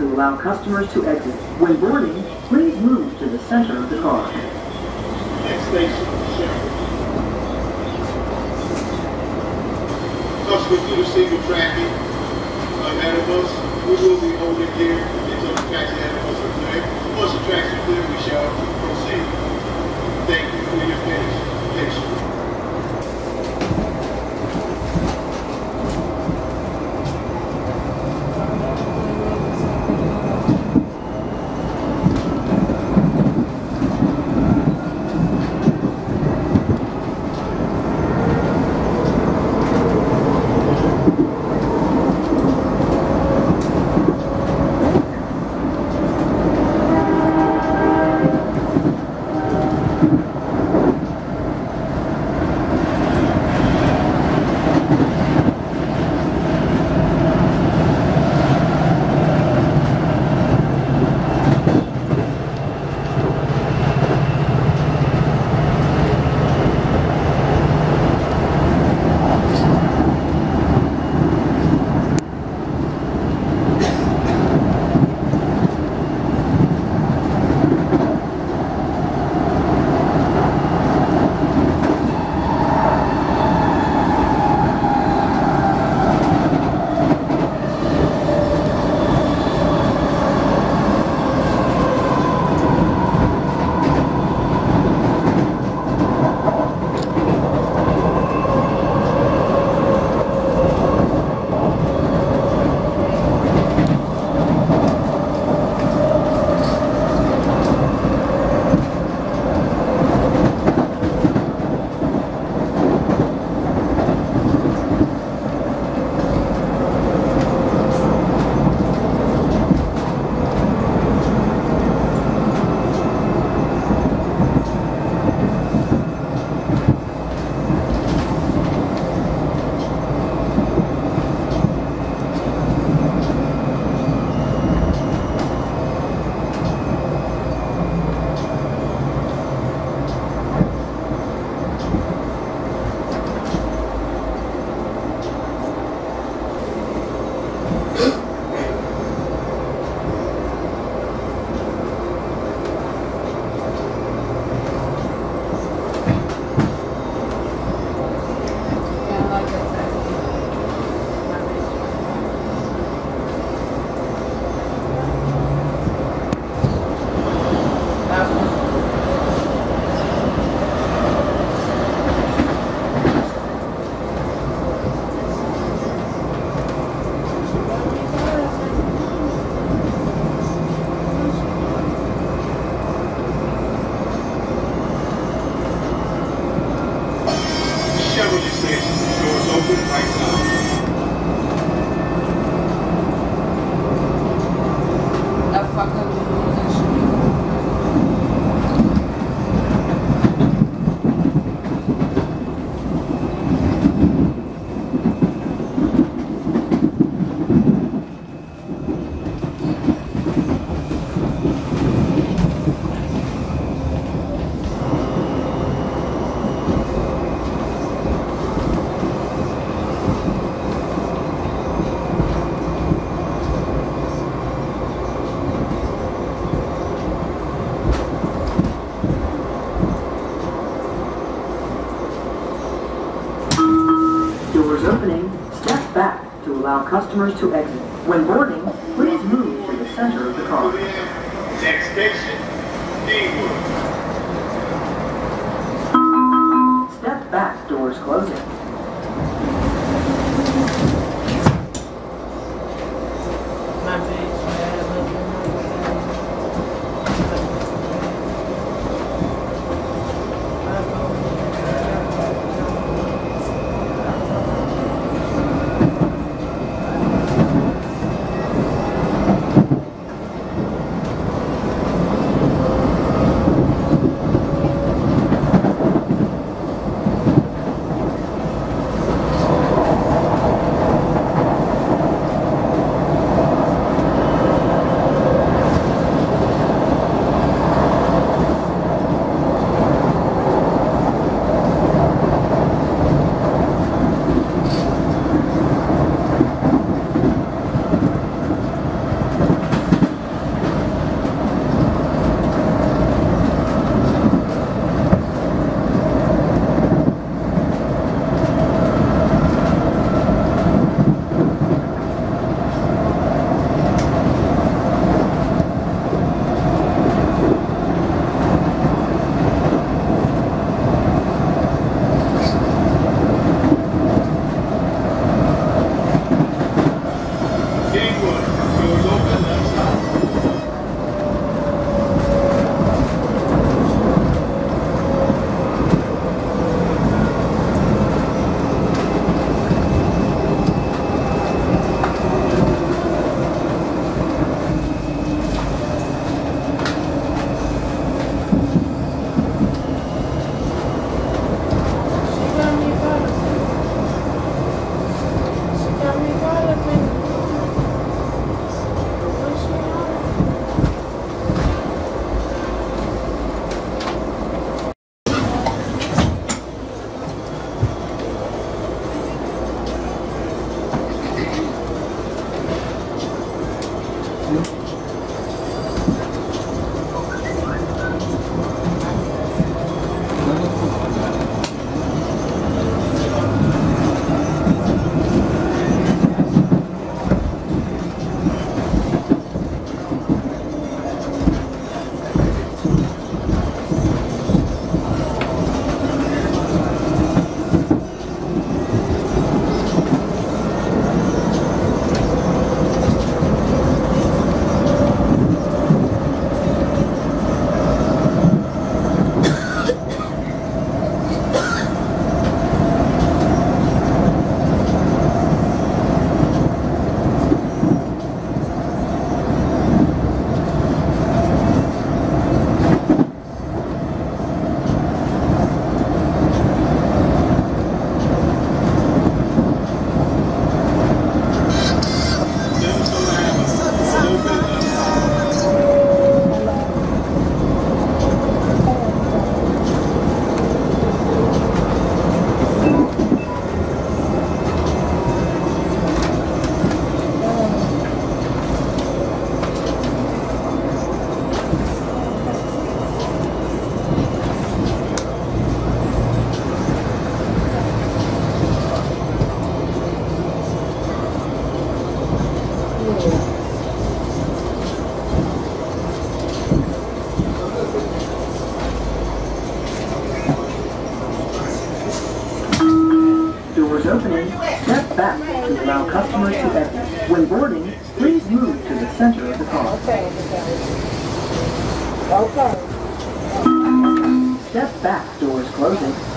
to allow customers to exit. When boarding, please move to the center of the car. Next station, Sheriff. Customers through the single tracking ahead of us. We will be holding here until the tracks ahead of us are clear. Once the tracks are clear, we shall proceed. Thank you for your patience. Allow customers to exit. When boarding, please move to the center of the car. Next station, Deanwood. Step back, doors closing. company, step back to allow customers to exit. When boarding, please move to the center of the car. Okay. Step back, doors closing.